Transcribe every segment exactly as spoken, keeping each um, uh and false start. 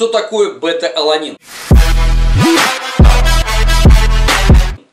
Что такое бета-аланин?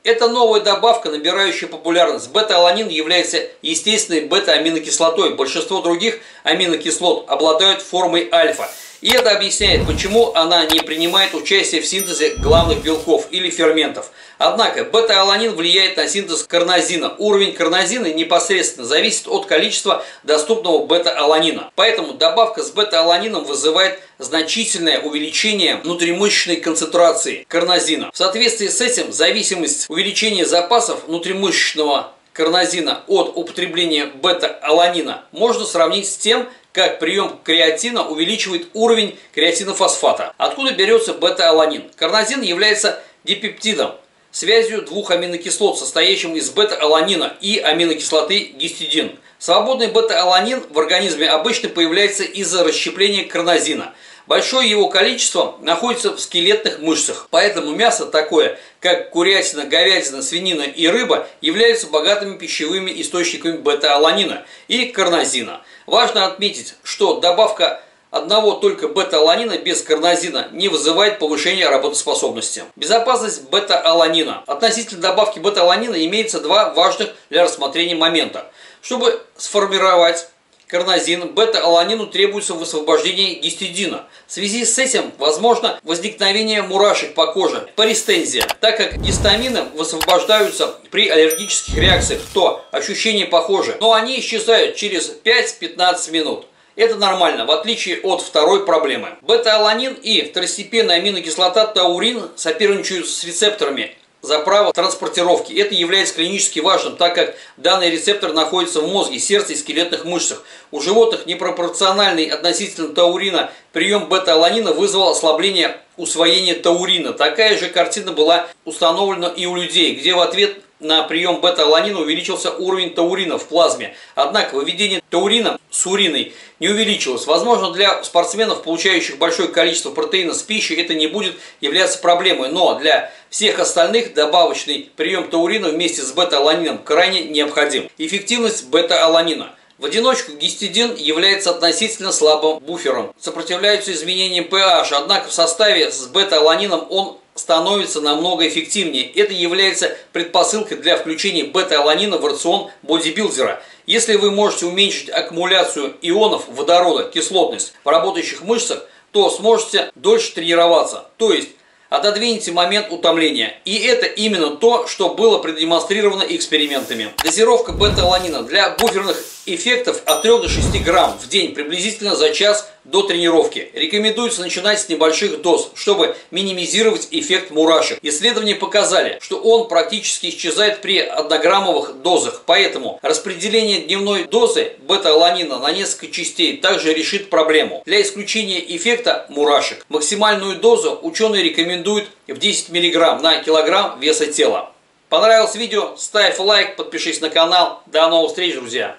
Это новая добавка, набирающая популярность. Бета-аланин является естественной бета-аминокислотой. Большинство других аминокислот обладают формой альфа. И это объясняет, почему она не принимает участие в синтезе главных белков или ферментов. Однако бета-аланин влияет на синтез карнозина. Уровень карнозина непосредственно зависит от количества доступного бета-аланина. Поэтому добавка с бета-аланином вызывает значительное увеличение внутримышечной концентрации карнозина. В соответствии с этим зависимость увеличения запасов внутримышечного карнозина от употребления бета-аланина можно сравнить с тем, как прием креатина увеличивает уровень креатинофосфата. Откуда берется бета-аланин? Карнозин является дипептидом, связью двух аминокислот, состоящим из бета-аланина и аминокислоты гистидин. Свободный бета-аланин в организме обычно появляется из-за расщепления карнозина. Большое его количество находится в скелетных мышцах, поэтому мясо такое, как курятина, говядина, свинина и рыба, являются богатыми пищевыми источниками бета-аланина и карнозина. Важно отметить, что добавка одного только бета-аланина без карнозина не вызывает повышения работоспособности. Безопасность бета-аланина. Относительно добавки бета-аланина имеется два важных для рассмотрения момента. Чтобы сформировать карнозин, бета-аланину требуется высвобождение гистидина. В связи с этим возможно возникновение мурашек по коже, парестезия. Так как гистамины высвобождаются при аллергических реакциях, то ощущения похожи, но они исчезают через пять-пятнадцать минут. Это нормально, в отличие от второй проблемы. Бета-аланин и второстепенная аминокислота таурин соперничают с рецепторами за право транспортировки. Это является клинически важным, так как данный рецептор находится в мозге, сердце и скелетных мышцах. У животных непропорциональный относительно таурина прием бета-аланина вызвал ослабление усвоения таурина. Такая же картина была установлена и у людей, где в ответ на прием бета-аланина увеличился уровень таурина в плазме. Однако выведение таурина с уриной не увеличилось. Возможно, для спортсменов, получающих большое количество протеина с пищей, это не будет являться проблемой. Но для всех остальных добавочный прием таурина вместе с бета-аланином крайне необходим. Эффективность бета-аланина. В одиночку гистидин является относительно слабым буфером. Сопротивляются изменениям pH, однако в составе с бета-аланином он становится намного эффективнее. Это является предпосылкой для включения бета-аланина в рацион бодибилдера. Если вы можете уменьшить аккумуляцию ионов водорода, кислотность в работающих мышцах, то сможете дольше тренироваться, то есть отодвиньте момент утомления. И это именно то, что было продемонстрировано экспериментами. Дозировка бета-аланина для буферных эффектов от трёх до шести грамм в день, приблизительно за час до тренировки. Рекомендуется начинать с небольших доз, чтобы минимизировать эффект мурашек. Исследования показали, что он практически исчезает при однограммовых дозах, поэтому распределение дневной дозы бета-аланина на несколько частей также решит проблему. Для исключения эффекта мурашек максимальную дозу ученые рекомендуют в десять миллиграмм на килограмм веса тела. Понравилось видео? Ставь лайк, подпишись на канал. До новых встреч, друзья!